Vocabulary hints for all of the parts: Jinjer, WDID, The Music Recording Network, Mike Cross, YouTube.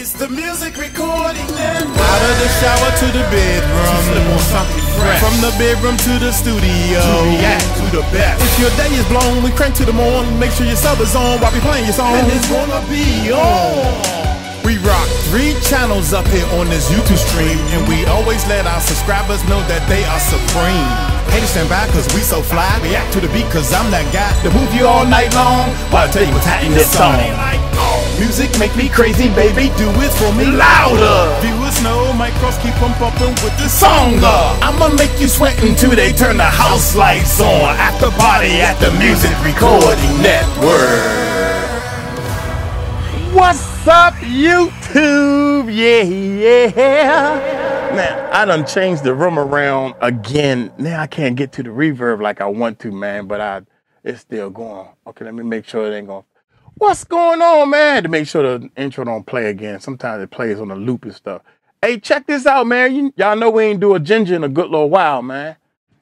It's the Music Recording Network. Out of the shower to the bedroom, from the bedroom to the studio, to the best. If your day is blown, we crank to the morning. Make sure your sub is on while we playing your song. And it's gonna be on. We rock 3 channels up here on this YouTube stream, and we always let our subscribers know that they are supreme. Hey, stand by, cause we so fly. React to the beat, cause I'm that guy to move you all night long while I tell you what's hot in this song. Music make me crazy, baby, do it for me louder. Viewers know Mike Cross keep on bumping with this song up. I'ma make you sweat until they turn the house lights on. After party at the Music Recording Network. What's up, YouTube? Yeah. Man, I done changed the room around again. Now I can't get to the reverb like I want to, man, but it's still going. Okay, let me make sure it ain't going. What's going on, man? To make sure the intro don't play again. Sometimes it plays on the loop and stuff. Hey, check this out, man. Y'all know we ain't do a Jinjer in a good little while, man.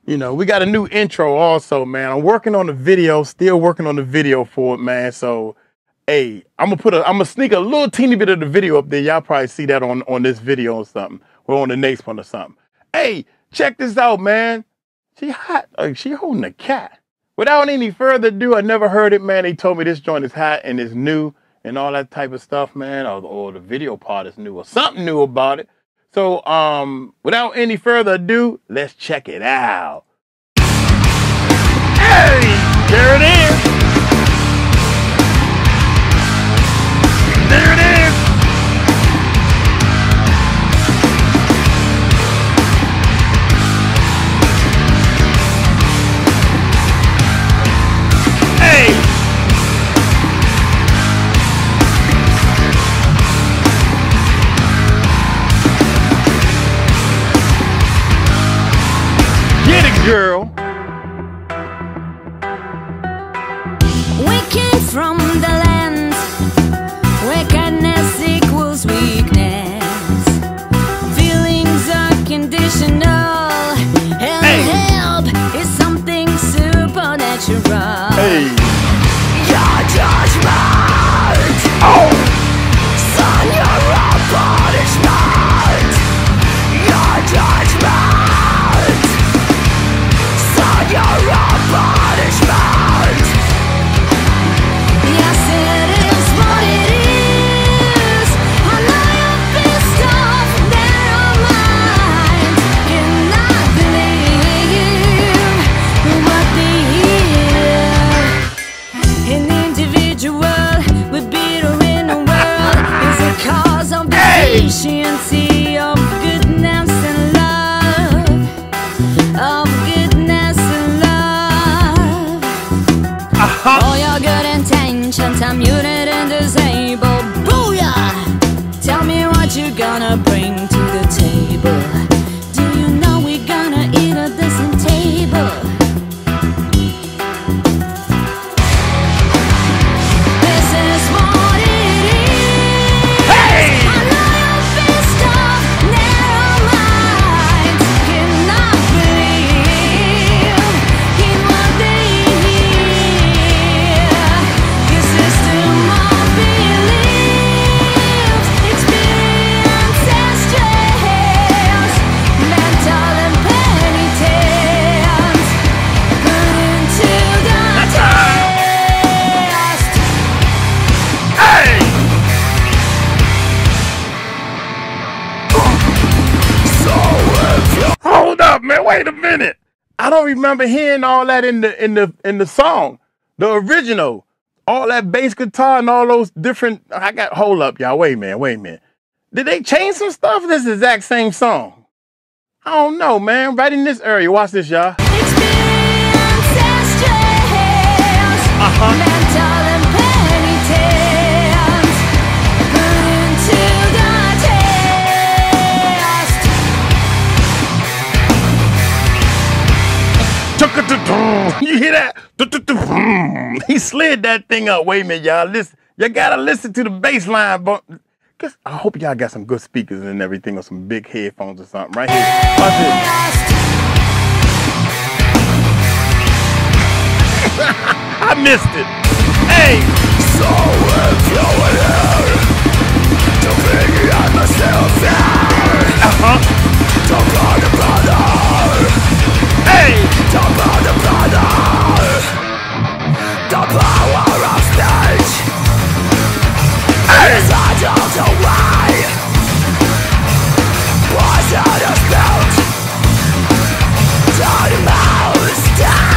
You know, we got a new intro also, man. I'm working on the video, still working on the video for it, man. So, hey, I'm gonna sneak a little teeny bit of the video up there. Y'all probably see that on this video or something. We're on the next one or something. Hey, check this out, man. She hot. Like, she holding a cat. Without any further ado, I never heard it, man. They told me this joint is hot and it's new and all that type of stuff, man. Or the video part is new or something new about it. So without any further ado, let's check it out. Hey, there it is. There it is. Girl. We came from the land where kindness equals weakness. Feelings are conditional, and help is something supernatural. Hey. Your judgment, son, you're a punishment. Your judgment, you're a punishment. Yes, it is what it is. A lie of this stuff that our mind cannot believe what they hear. An individual with bitter in the world is a cause of deficiency of goodness and love. All your good intentions are muted and disabled. Booyah! Tell me what you're gonna bring to the table. Do you know we're gonna eat at the same table? This is what it is. Hey! A life is tough, narrow minds cannot believe in what they hear. Wait a minute! I don't remember hearing all that in the song, the original. All that bass guitar and all those different. Hold up, y'all. Wait a minute. Did they change some stuff? This is the exact same song. I don't know, man. Right in this area. Watch this, y'all. You hear that? He slid that thing up. Wait a minute, y'all. Listen, you gotta listen to the bass line. But I hope y'all got some good speakers and everything, or some big headphones or something. Right here. Watch this. missed it. Hey! So if you were here to figure out myself here. Talk about the brother. Hey! Talk about the brother. The power of stage is idle to why. What's out of doubt? Dirty mouths die.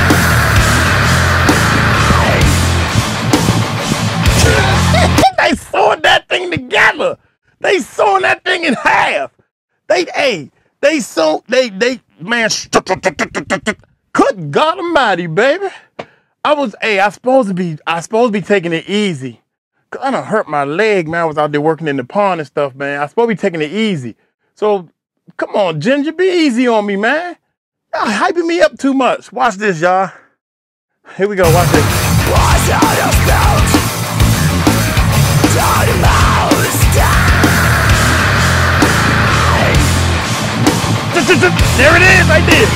They sawed that thing together. They sawed that thing in half. They, man. Good God Almighty, baby. I supposed to be taking it easy. I done hurt my leg, man. I was out there working in the pond and stuff, man. I supposed to be taking it easy. So, come on, Jinjer, be easy on me, man. Y'all hyping me up too much. Watch this, y'all. Here we go, watch this. What's out of doubt? Dirty mouths die. There it is, I did.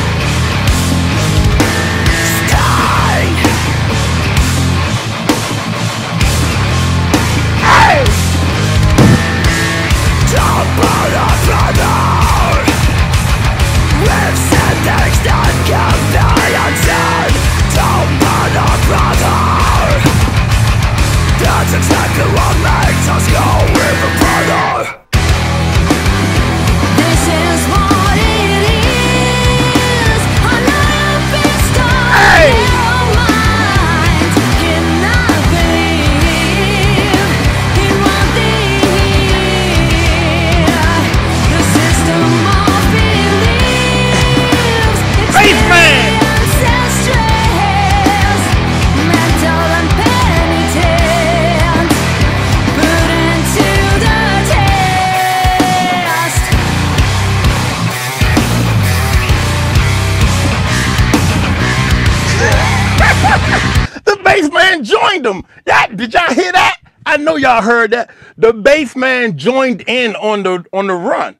Did y'all hear that? I know y'all heard that. The bass man joined in on the run.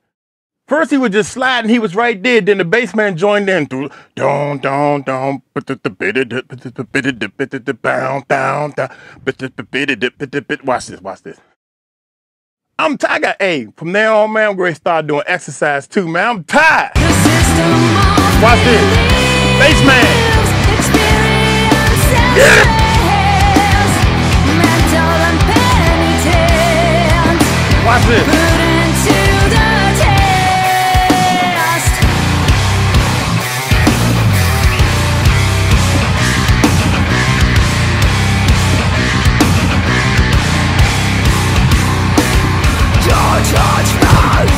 First he was just sliding, he was right there. Then the bass man joined in through down, but the bit. Watch this. I'm tired. I got A. From now on, man, I'm going to start doing exercise too, man. I'm tired. Watch this. Bass man. Yeah. Watch this. Put into the test. Your judgment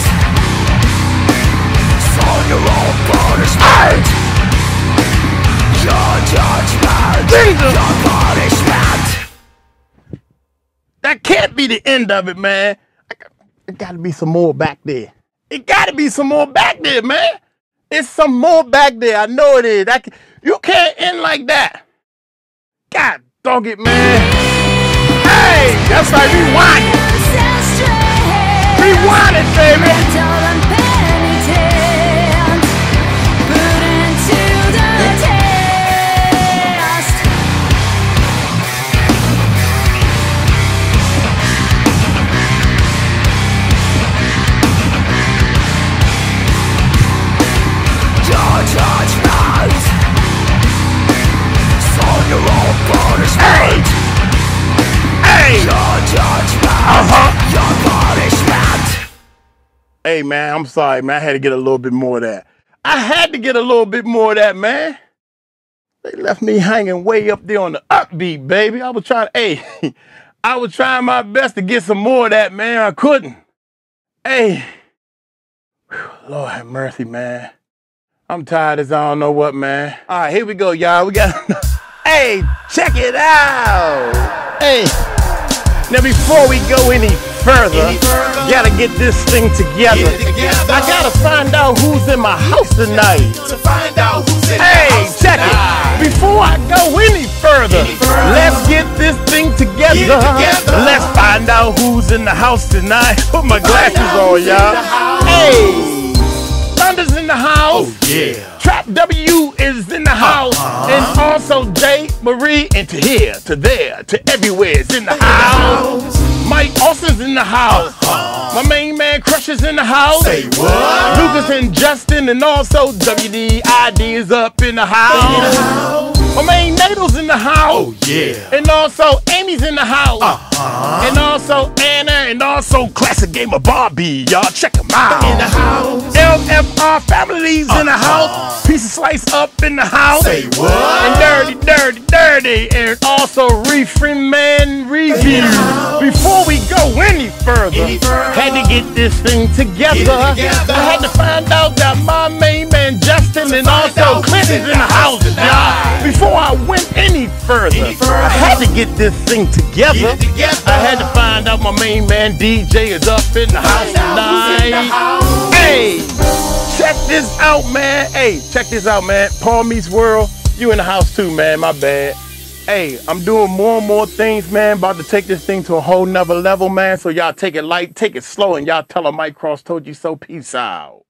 for your own punishment. Your judgment, Jesus. Your punishment. That can't be the end of it, man. It gotta be some more back there. It gotta be some more back there, man. It's some more back there. I know it is. You can't end like that. God dog it, man. Hey, that's right. Rewind it. Rewind it, baby. Hey, man, I'm sorry, man. I had to get a little bit more of that. I had to get a little bit more of that, man. They left me hanging way up there on the upbeat, baby. I was trying my best to get some more of that, man. I couldn't. Hey, whew, Lord have mercy, man. I'm tired as I don't know what, man. All right, here we go, y'all. We got... Hey, check it out. Hey. Now, before we go any further, gotta get this thing together. I gotta find out who's in my house tonight. Hey, check it. Before I go any further, let's get this thing together. Let's find out who's in the house tonight. Put my glasses on, y'all. Hey, Thunder's in the house. Oh yeah. Trap W is in the house, and also J, Marie, and to here, to there, to everywhere is in the house. Mike Austin's in the house. My main man Crush is in the house. Say what? Lucas and Justin, and also WDID is up in the house. My main Natal's in the house. Oh yeah. And also Amy's in the house. And also Anna, and also Classic Game of Barbie. Y'all check them out. In the house. LFR Families in the house. Piece of Slice up in the house. Say what? And Dirty, Dirty, Dirty. And also Reframe Man Review. Before we go any further, had to get this thing together. I had to find out that my main man Justin and also Clinton's in the house, y'all. Before I went any further, I had to get this thing together. I had to find out my main man DJ is up in the house tonight. Hey, check this out, man. Paul Meets World, you in the house too, man. My bad. Hey, I'm doing more and more things, man. About to take this thing to a whole nother level, man. So y'all take it light, take it slow, and y'all tell them Mike Cross told you so. Peace out.